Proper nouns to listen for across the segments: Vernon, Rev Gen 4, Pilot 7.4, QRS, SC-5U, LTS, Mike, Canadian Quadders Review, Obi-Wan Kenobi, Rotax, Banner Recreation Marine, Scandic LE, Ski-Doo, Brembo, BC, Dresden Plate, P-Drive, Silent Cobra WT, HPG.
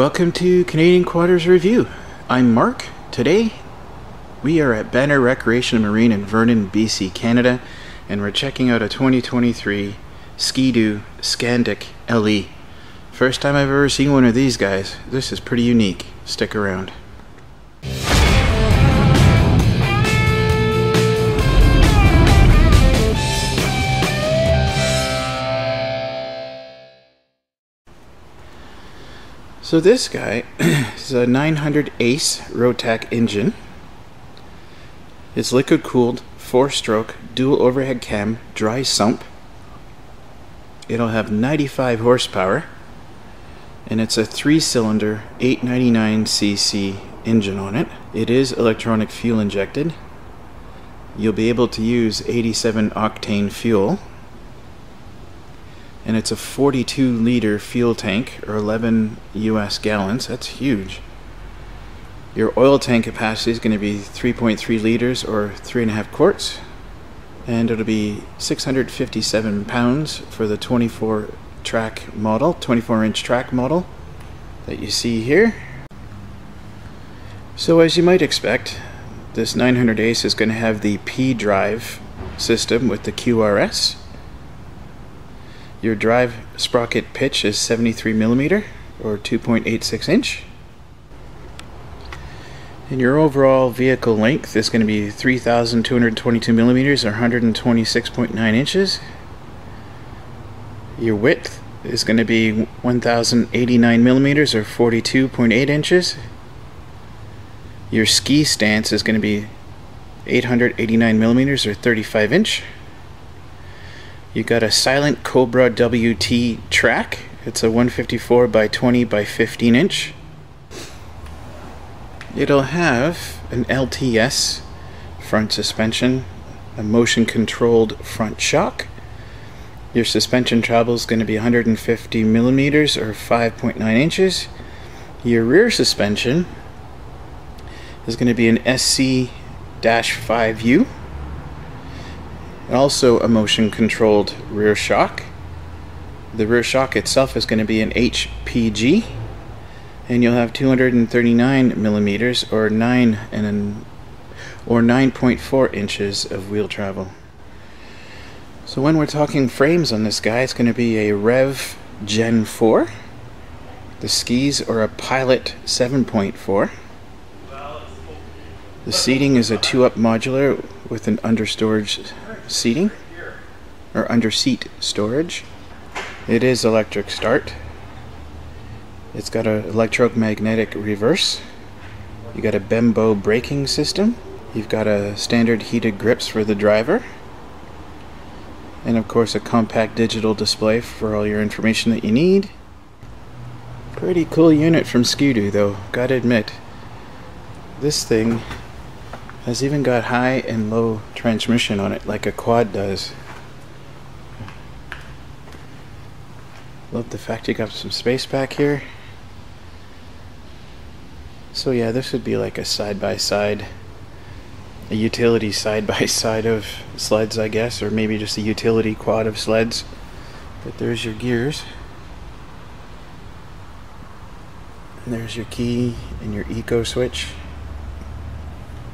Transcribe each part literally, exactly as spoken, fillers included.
Welcome to Canadian Quadders Review. I'm Mark. Today we are at Banner Recreation Marine in Vernon, B C, Canada, and we're checking out a twenty twenty-three Ski-Doo Scandic L E. First time I've ever seen one of these guys. This is pretty unique. Stick around. So this guy is a nine hundred Ace Rotax engine. It's liquid cooled, four stroke, dual overhead cam, dry sump. It'll have ninety-five horsepower, and it's a three cylinder eight ninety-nine c c engine on it. It is electronic fuel injected. You'll be able to use eighty-seven octane fuel, and it's a forty-two liter fuel tank, or eleven U S gallons. That's huge. Your oil tank capacity is going to be three point three liters, or three and a half quarts, and it'll be six hundred fifty-seven pounds for the twenty-four track model, twenty-four inch track model that you see here. So as you might expect, this nine hundred Ace is going to have the P-Drive system with the Q R S. Your drive sprocket pitch is seventy-three millimeter, or two point eight six inch. And your overall vehicle length is going to be three thousand two hundred twenty-two millimeters, or one hundred twenty-six point nine inches. Your width is going to be one thousand eighty-nine millimeters, or forty-two point eight inches. Your ski stance is going to be eight hundred eighty-nine millimeters, or thirty-five inch. You got a Silent Cobra W T track. It's a one fifty-four by twenty by fifteen inch. It'll have an L T S front suspension, a motion controlled front shock. Your suspension travel is going to be one hundred fifty millimeters, or five point nine inches. Your rear suspension is going to be an S C five U. Also a motion controlled rear shock. The rear shock itself is going to be an H P G, and you'll have two hundred thirty-nine millimeters, or nine and an, or nine point four inches of wheel travel. So when we're talking frames on this guy, it's going to be a Rev Gen four. The skis are a Pilot seven point four. The seating is a two-up modular with an understorage seating, or under seat storage. It is electric start. It's got an electromagnetic reverse. You got a Brembo braking system. You've got a standard heated grips for the driver, and of course a compact digital display for all your information that you need. Pretty cool unit from Ski-Doo, though. Gotta admit, this thing has even got high and low transmission on it, like a quad does. Love the fact you got some space back here. So yeah, this would be like a side-by-side, a utility side-by-side of sleds, I guess, or maybe just a utility quad of sleds. But there's your gears. And there's your key and your eco switch.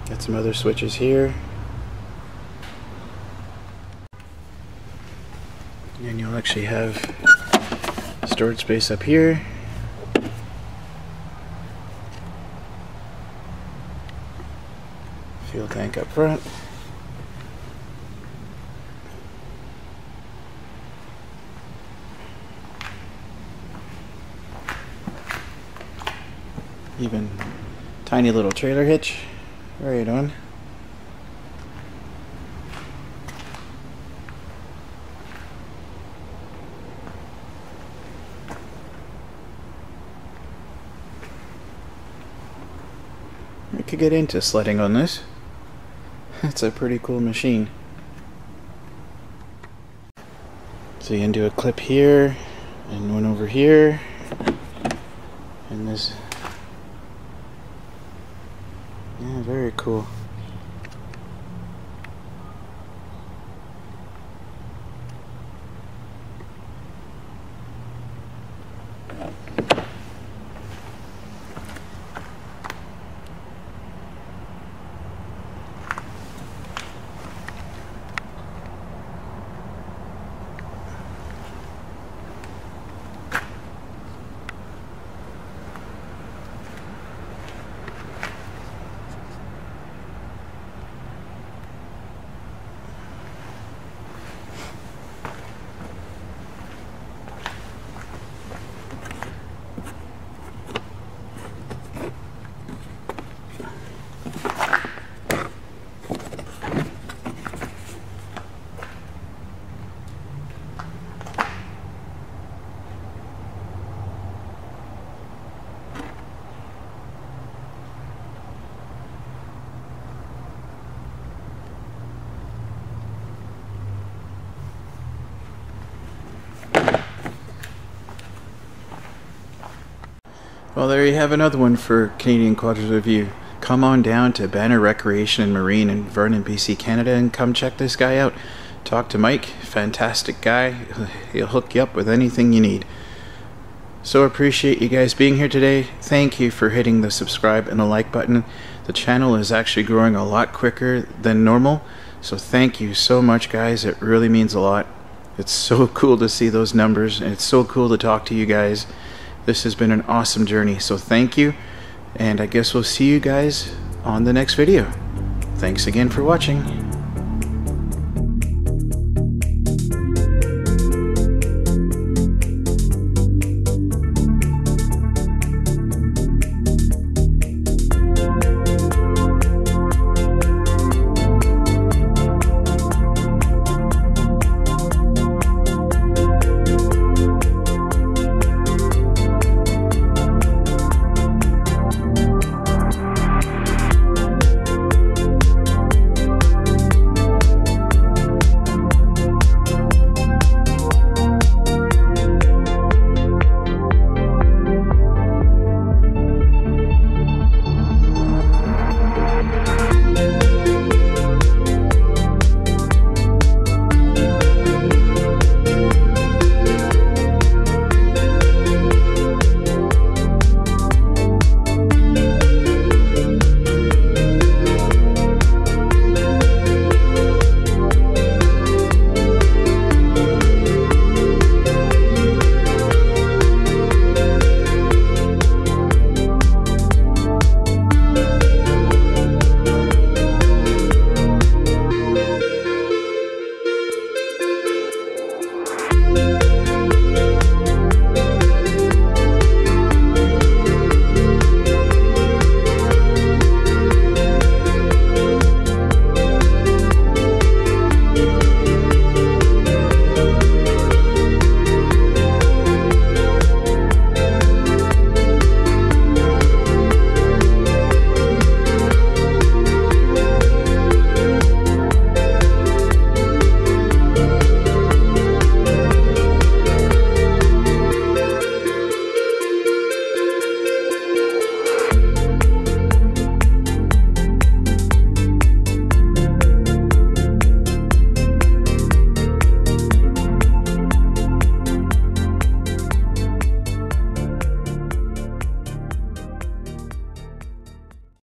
Got some other switches here. And you'll actually have storage space up here. Fuel tank up front. Even tiny little trailer hitch. Right on. I could get into sledding on this. It's a pretty cool machine. So you can do a clip here, and one over here, and this. Yeah, very cool. Well, there you have another one for Canadian Quadders Review. Come on down to Banner Recreation Marine in Vernon, B C, Canada, and come check this guy out. Talk to Mike, fantastic guy. He'll hook you up with anything you need. So appreciate you guys being here today. Thank you for hitting the subscribe and the like button. The channel is actually growing a lot quicker than normal, so thank you so much, guys. It really means a lot. It's so cool to see those numbers, and it's so cool to talk to you guys. This has been an awesome journey, so thank you, and I guess we'll see you guys on the next video. Thanks again for watching.